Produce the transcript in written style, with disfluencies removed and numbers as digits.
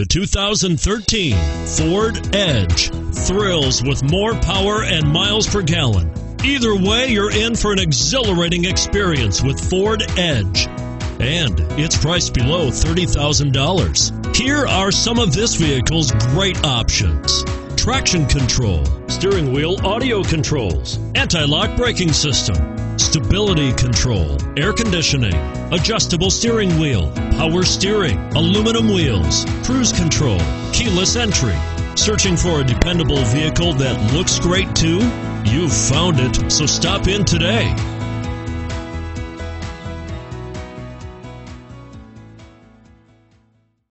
The 2013 Ford Edge thrills with more power and miles per gallon. Either way, you're in for an exhilarating experience with Ford Edge. And it's priced below $30,000. Here are some of this vehicle's great options: traction control, steering wheel audio controls, anti-lock braking system, stability control, air conditioning, adjustable steering wheel, power steering, aluminum wheels, cruise control, keyless entry. Searching for a dependable vehicle that looks great too? You've found it, so stop in today.